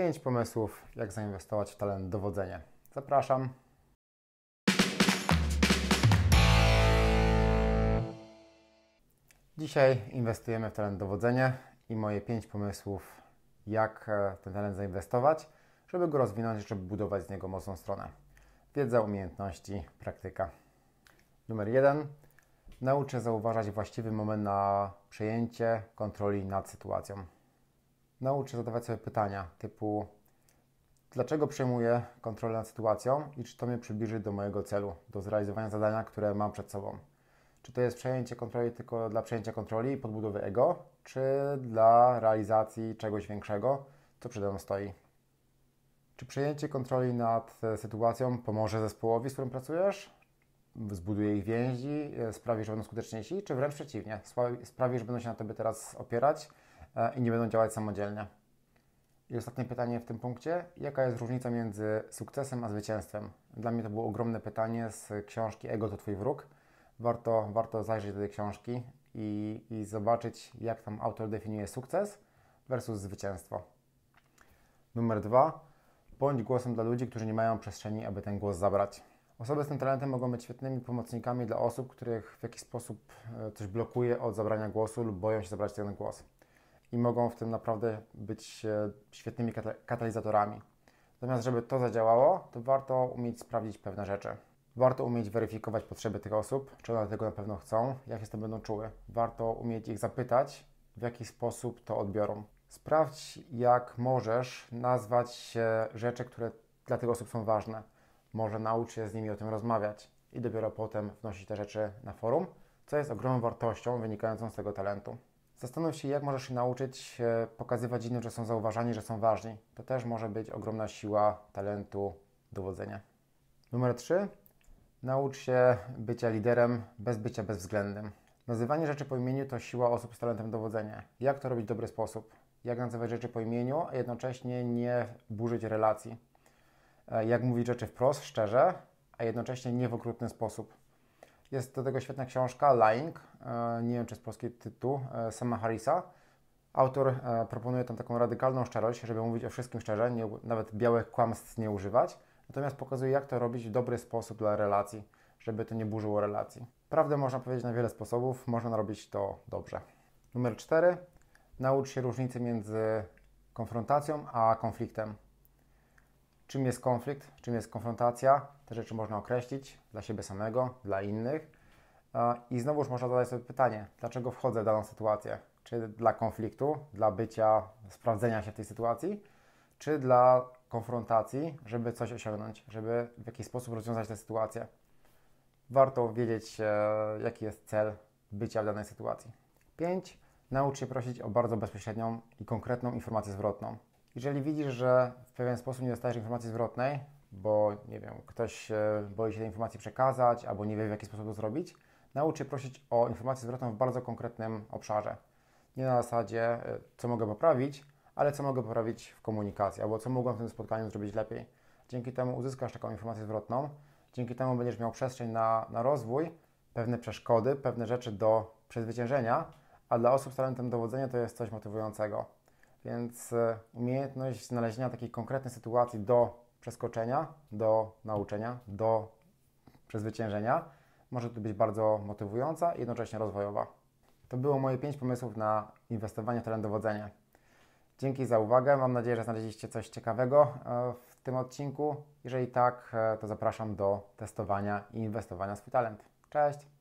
5 pomysłów, jak zainwestować w talent dowodzenie. Zapraszam. Dzisiaj inwestujemy w talent dowodzenie i moje 5 pomysłów, jak ten talent zainwestować, żeby go rozwinąć, żeby budować z niego mocną stronę. Wiedza, umiejętności, praktyka. Numer 1. Naucz się zauważać właściwy moment na przejęcie kontroli nad sytuacją. Naucz się zadawać sobie pytania typu: dlaczego przejmuję kontrolę nad sytuacją i czy to mnie przybliży do mojego celu, do zrealizowania zadania, które mam przed sobą? Czy to jest przejęcie kontroli tylko dla przejęcia kontroli i podbudowy ego, czy dla realizacji czegoś większego, co przede mną stoi? Czy przejęcie kontroli nad sytuacją pomoże zespołowi, z którym pracujesz? Zbuduje ich więzi, sprawi, że będą skuteczniejsi, czy wręcz przeciwnie, sprawi, że będą się na tobie teraz opierać i nie będą działać samodzielnie? I ostatnie pytanie w tym punkcie. Jaka jest różnica między sukcesem a zwycięstwem? Dla mnie to było ogromne pytanie z książki Ego to twój wróg. Warto zajrzeć do tej książki i zobaczyć, jak tam autor definiuje sukces versus zwycięstwo. Numer 2. Bądź głosem dla ludzi, którzy nie mają przestrzeni, aby ten głos zabrać. Osoby z tym talentem mogą być świetnymi pomocnikami dla osób, których w jakiś sposób coś blokuje od zabrania głosu lub boją się zabrać ten głos. I mogą w tym naprawdę być świetnymi katalizatorami. Natomiast, żeby to zadziałało, to warto umieć sprawdzić pewne rzeczy. Warto umieć weryfikować potrzeby tych osób, czy one tego na pewno chcą, jak się z tym będą czuły. Warto umieć ich zapytać, w jaki sposób to odbiorą. Sprawdź, jak możesz nazwać rzeczy, które dla tych osób są ważne. Może naucz się z nimi o tym rozmawiać i dopiero potem wnosić te rzeczy na forum, co jest ogromną wartością wynikającą z tego talentu. Zastanów się, jak możesz się nauczyć pokazywać innym, że są zauważani, że są ważni. To też może być ogromna siła talentu dowodzenia. Numer 3. Naucz się bycia liderem bez bycia bezwzględnym. Nazywanie rzeczy po imieniu to siła osób z talentem dowodzenia. Jak to robić w dobry sposób? Jak nazywać rzeczy po imieniu, a jednocześnie nie burzyć relacji? Jak mówić rzeczy wprost, szczerze, a jednocześnie nie w okrutny sposób? Jest do tego świetna książka Lying, nie wiem czy jest polski tytuł, Sama Harrisa. Autor proponuje tam taką radykalną szczerość, żeby mówić o wszystkim szczerze, nawet białych kłamstw nie używać. Natomiast pokazuje, jak to robić w dobry sposób dla relacji, żeby to nie burzyło relacji. Prawdę można powiedzieć na wiele sposobów, można robić to dobrze. Numer 4. Naucz się różnicy między konfrontacją a konfliktem. Czym jest konflikt, czym jest konfrontacja? Te rzeczy można określić dla siebie samego, dla innych. I znowuż można zadać sobie pytanie, dlaczego wchodzę w daną sytuację? Czy dla konfliktu, dla bycia, sprawdzenia się w tej sytuacji, czy dla konfrontacji, żeby coś osiągnąć, żeby w jakiś sposób rozwiązać tę sytuację. Warto wiedzieć, jaki jest cel bycia w danej sytuacji. 5. Naucz się prosić o bardzo bezpośrednią i konkretną informację zwrotną. Jeżeli widzisz, że w pewien sposób nie dostajesz informacji zwrotnej, bo nie wiem, ktoś boi się tej informacji przekazać albo nie wie, w jaki sposób to zrobić, naucz się prosić o informację zwrotną w bardzo konkretnym obszarze. Nie na zasadzie, co mogę poprawić, ale co mogę poprawić w komunikacji, albo co mogłem w tym spotkaniu zrobić lepiej. Dzięki temu uzyskasz taką informację zwrotną, dzięki temu będziesz miał przestrzeń na rozwój, pewne przeszkody, pewne rzeczy do przezwyciężenia, a dla osób z talentem dowodzenia to jest coś motywującego. Więc umiejętność znalezienia takiej konkretnej sytuacji do przeskoczenia, do nauczenia, do przezwyciężenia może tu być bardzo motywująca i jednocześnie rozwojowa. To było moje 5 pomysłów na inwestowanie w talent dowodzenia. Dzięki za uwagę. Mam nadzieję, że znaleźliście coś ciekawego w tym odcinku. Jeżeli tak, to zapraszam do testowania i inwestowania w swój talent. Cześć!